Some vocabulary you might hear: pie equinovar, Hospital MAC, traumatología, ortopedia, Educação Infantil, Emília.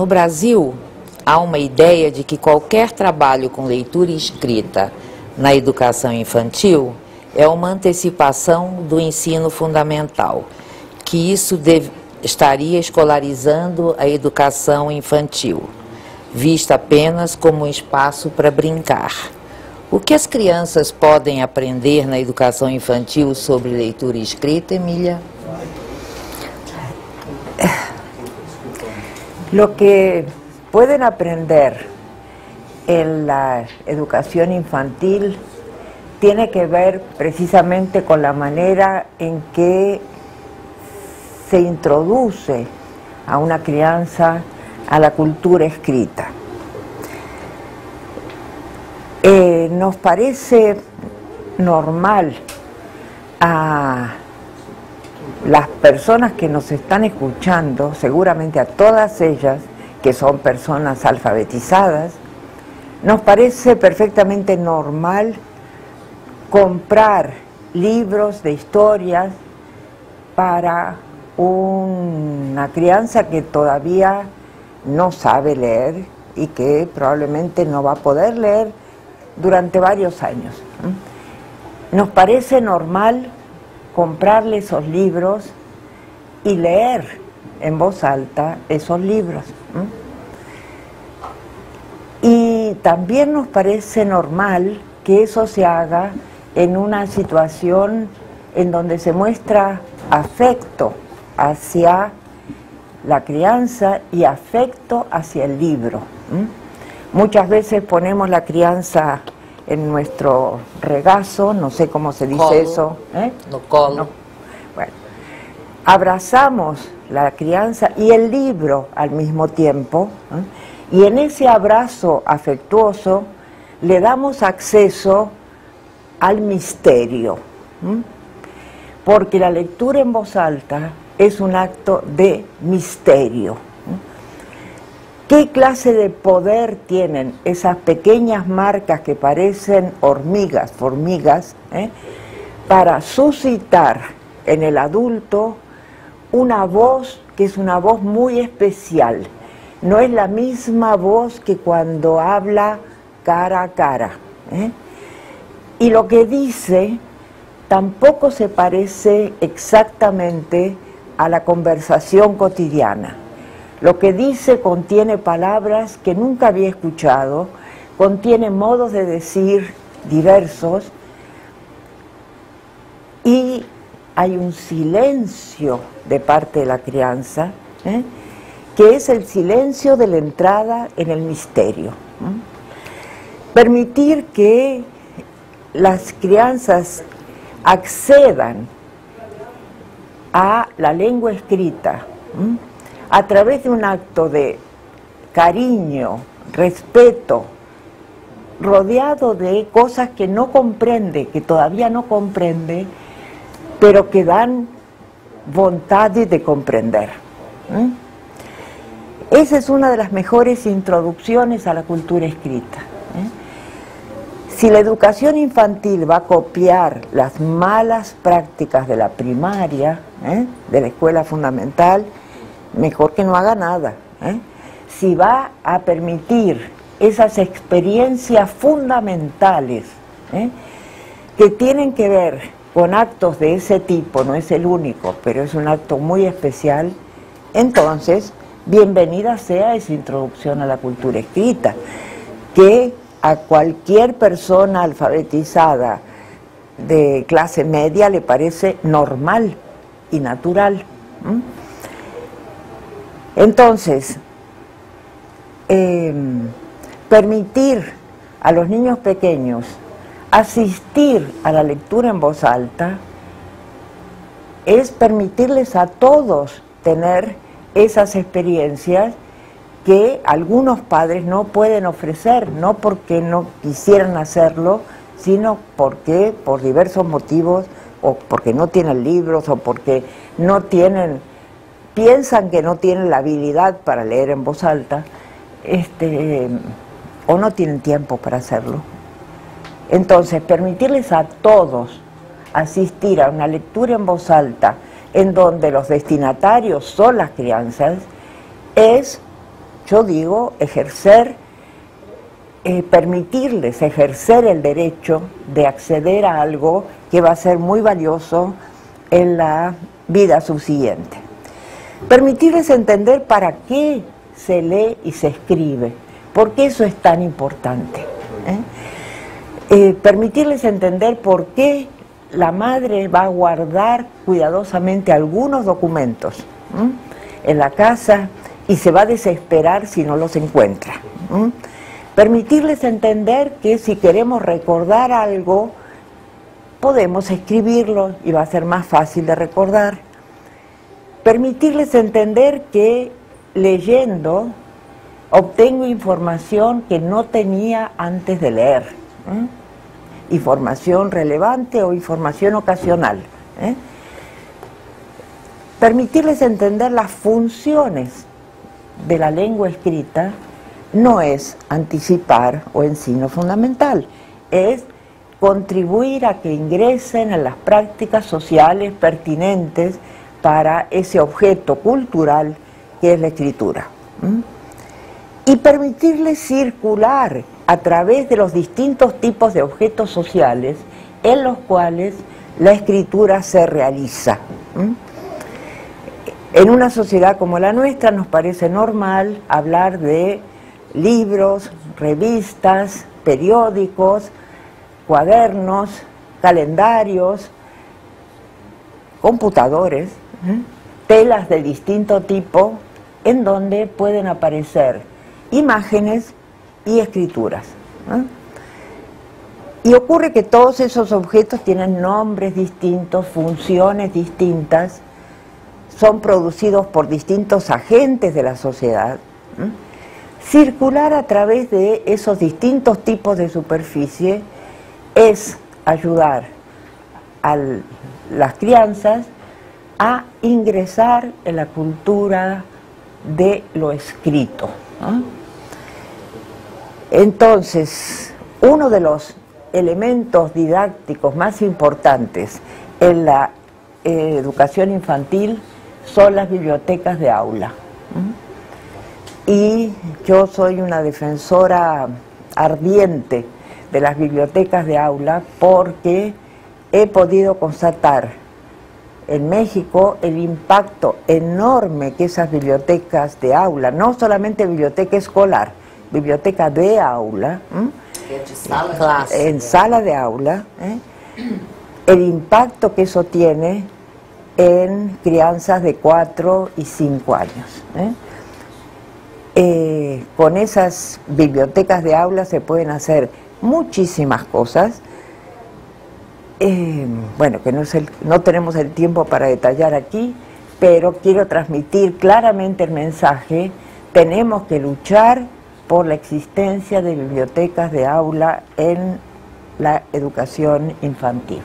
No Brasil, há uma ideia de que qualquer trabalho com leitura e escrita na educação infantil é uma antecipação do ensino fundamental, que isso estaria escolarizando a educação infantil, vista apenas como um espaço para brincar. O que as crianças podem aprender na educação infantil sobre leitura e escrita, Emília? Lo que pueden aprender en la educación infantil tiene que ver precisamente con la manera en que se introduce a una crianza a la cultura escrita. Nos parece normal a las personas que nos están escuchando, seguramente a todas ellas que son personas alfabetizadas, nos parece perfectamente normal comprar libros de historias para una crianza que todavía no sabe leer y que probablemente no va a poder leer durante varios años. Nos parece normal comprarle esos libros y leer en voz alta esos libros. Y también nos parece normal que eso se haga en una situación en donde se muestra afecto hacia la crianza y afecto hacia el libro. Muchas veces ponemos la crianza en nuestro regazo, no sé cómo se dice eso. No, colo. No. Bueno, abrazamos la crianza y el libro al mismo tiempo, y en ese abrazo afectuoso le damos acceso al misterio, porque la lectura en voz alta es un acto de misterio. ¿Qué clase de poder tienen esas pequeñas marcas que parecen hormigas, formigas, para suscitar en el adulto una voz que es una voz muy especial? No es la misma voz que cuando habla cara a cara. Y lo que dice tampoco se parece exactamente a la conversación cotidiana. Lo que dice contiene palabras que nunca había escuchado, contiene modos de decir diversos, y hay un silencio de parte de la crianza, que es el silencio de la entrada en el misterio. Permitir que las crianzas accedan a la lengua escrita, a través de un acto de cariño, respeto, rodeado de cosas que no comprende, que todavía no comprende, pero que dan voluntad de comprender. Esa es una de las mejores introducciones a la cultura escrita. Si la educación infantil va a copiar las malas prácticas de la primaria, de la escuela fundamental, mejor que no haga nada. Si va a permitir esas experiencias fundamentales que tienen que ver con actos de ese tipo, no es el único, pero es un acto muy especial, entonces bienvenida sea esa introducción a la cultura escrita, que a cualquier persona alfabetizada de clase media le parece normal y natural. Entonces, permitir a los niños pequeños asistir a la lectura en voz alta es permitirles a todos tener esas experiencias que algunos padres no pueden ofrecer, no porque no quisieran hacerlo, sino porque por diversos motivos, o porque no tienen libros, o porque no tienen... piensan que no tienen la habilidad para leer en voz alta, o no tienen tiempo para hacerlo. Entonces, permitirles a todos asistir a una lectura en voz alta en donde los destinatarios son las crianzas es yo digo ejercer, permitirles ejercer el derecho de acceder a algo que va a ser muy valioso en la vida subsiguiente. Permitirles entender para qué se lee y se escribe, por qué eso es tan importante. Permitirles entender por qué la madre va a guardar cuidadosamente algunos documentos en la casa y se va a desesperar si no los encuentra. Permitirles entender que si queremos recordar algo, podemos escribirlo y va a ser más fácil de recordar. Permitirles entender que leyendo obtengo información que no tenía antes de leer. Información relevante o información ocasional. Permitirles entender las funciones de la lengua escrita no es anticipar o ensino fundamental, es contribuir a que ingresen en las prácticas sociales pertinentes para ese objeto cultural que es la escritura. Y permitirles circular a través de los distintos tipos de objetos sociales en los cuales la escritura se realiza. En una sociedad como la nuestra nos parece normal hablar de libros, revistas, periódicos, cuadernos, calendarios, computadores, telas de distinto tipo, en donde pueden aparecer imágenes y escrituras. Y ocurre que todos esos objetos tienen nombres distintos, funciones distintas, son producidos por distintos agentes de la sociedad. Circular a través de esos distintos tipos de superficie es ayudar a las crianzas a ingresar en la cultura de lo escrito. Entonces, uno de los elementos didácticos más importantes en la educación infantil son las bibliotecas de aula. Y yo soy una defensora ardiente de las bibliotecas de aula porque he podido constatar en México el impacto enorme que esas bibliotecas de aula, no solamente biblioteca escolar, biblioteca de aula, en sala de aula, el impacto que eso tiene en crianzas de 4 y 5 años. Con esas bibliotecas de aula se pueden hacer muchísimas cosas. Bueno, que no tenemos el tiempo para detallar aquí, pero quiero transmitir claramente el mensaje: tenemos que luchar por la existencia de bibliotecas de aula en la educación infantil.